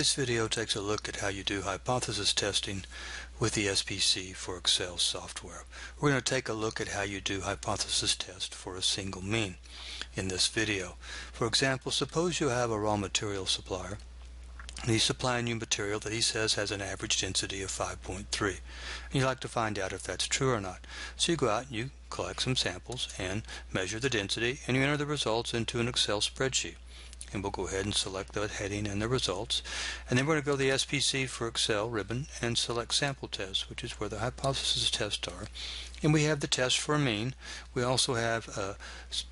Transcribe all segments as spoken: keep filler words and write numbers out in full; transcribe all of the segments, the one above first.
This video takes a look at how you do hypothesis testing with the S P C for Excel software. We're going to take a look at how you do hypothesis test for a single mean in this video. For example, suppose you have a raw material supplier and he's supplying you material that he says has an average density of five point three. And you'd like to find out if that's true or not. So you go out and you collect some samples and measure the density, and you enter the results into an Excel spreadsheet. And we'll go ahead and select the heading and the results, and then we're going to go to the S P C for Excel ribbon and select sample tests, which is where the hypothesis tests are, and we have the test for a mean. We also have a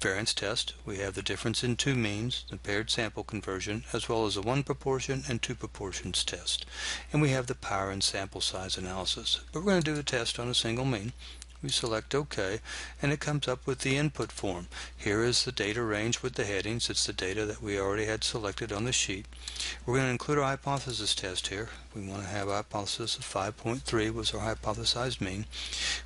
variance test. We have the difference in two means, the paired sample conversion, as well as a one proportion and two proportions test, and we have the power and sample size analysis. But we're going to do the test on a single mean. We select OK, and it comes up with the input form. Here is the data range with the headings. It's the data that we already had selected on the sheet. We're going to include our hypothesis test here. We want to have a hypothesis of five point three was our hypothesized mean.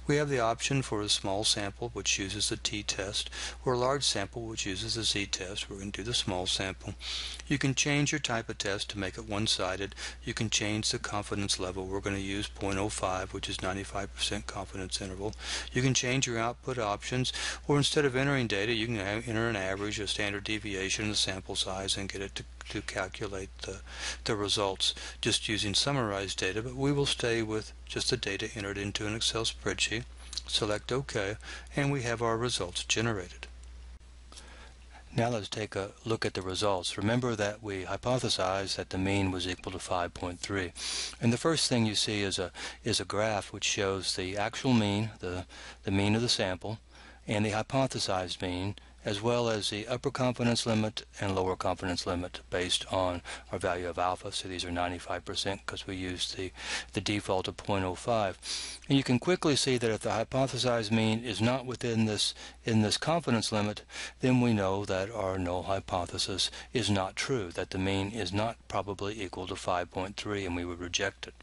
We have the option for a small sample, which uses the t-test, or a large sample, which uses the z-test. We're going to do the small sample. You can change your type of test to make it one-sided. You can change the confidence level. We're going to use zero point zero five, which is ninety-five percent confidence interval. You can change your output options, or instead of entering data, you can enter an average, a standard deviation, the sample size, and get it to, to calculate the, the results just using summarized data. But we will stay with just the data entered into an Excel spreadsheet. Select OK, and we have our results generated. Now let's take a look at the results. Remember that we hypothesized that the mean was equal to five point three. And the first thing you see is a is a graph which shows the actual mean, the, the mean of the sample, and the hypothesized mean, as well as the upper confidence limit and lower confidence limit based on our value of alpha. So these are ninety-five percent because we used the, the default of zero point zero five. And you can quickly see that if the hypothesized mean is not within this in this confidence limit, then we know that our null hypothesis is not true, that the mean is not probably equal to five point three, and we would reject it.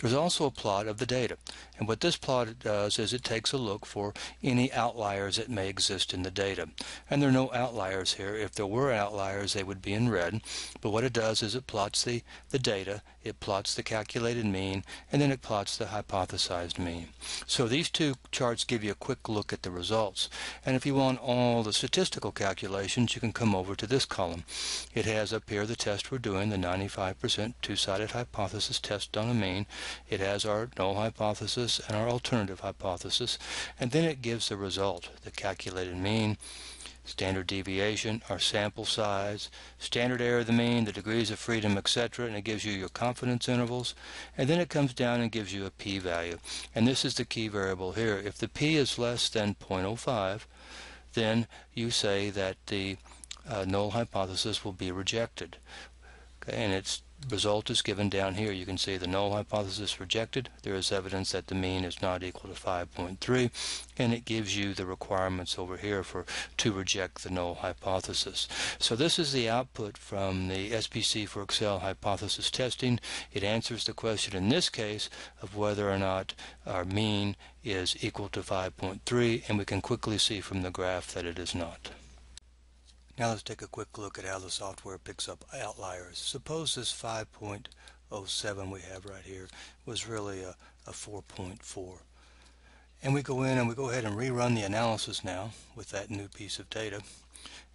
There's also a plot of the data, and what this plot does is it takes a look for any outliers that may exist in the data. And there are no outliers here. If there were outliers, they would be in red. But what it does is it plots the, the data, it plots the calculated mean, and then it plots the hypothesized mean. So these two charts give you a quick look at the results. And if you want all the statistical calculations, you can come over to this column. It has up here the test we're doing, the ninety-five percent two-sided hypothesis test on a mean. It has our null hypothesis and our alternative hypothesis, and then it gives the result, the calculated mean, standard deviation, our sample size, standard error of the mean, the degrees of freedom, et cetera, and it gives you your confidence intervals. And then it comes down and gives you a p-value. And this is the key variable here. If the p is less than zero point zero five, then you say that the uh, null hypothesis will be rejected. Okay, and its result is given down here. You can see the null hypothesis rejected. There is evidence that the mean is not equal to five point three, and it gives you the requirements over here for to reject the null hypothesis. So this is the output from the S P C for Excel hypothesis testing. It answers the question in this case of whether or not our mean is equal to five point three, and we can quickly see from the graph that it is not. Now let's take a quick look at how the software picks up outliers. Suppose this five point zero seven we have right here was really a, a four point four. And we go in and we go ahead and rerun the analysis now with that new piece of data.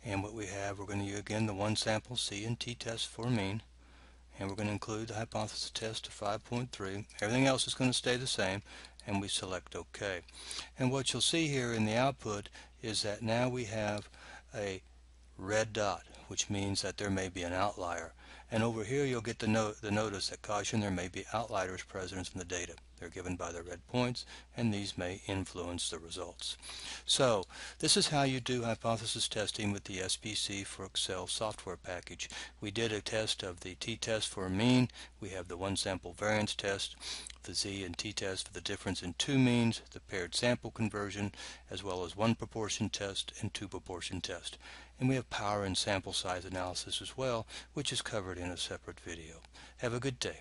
And what we have, we're going to use again the one sample C and T test for mean. And we're going to include the hypothesis test of five point three. Everything else is going to stay the same. And we select OK. And what you'll see here in the output is that now we have a red dot, which means that there may be an outlier. And over here you'll get the, no the notice that caution, there may be outliers present in the data. They're given by the red points, and these may influence the results. So this is how you do hypothesis testing with the S P C for Excel software package. We did a test of the t-test for a mean. We have the one sample variance test, the z and t-test for the difference in two means, the paired sample conversion, as well as one proportion test and two proportion test. And we have power and sample size analysis as well, which is covered in a separate video. Have a good day.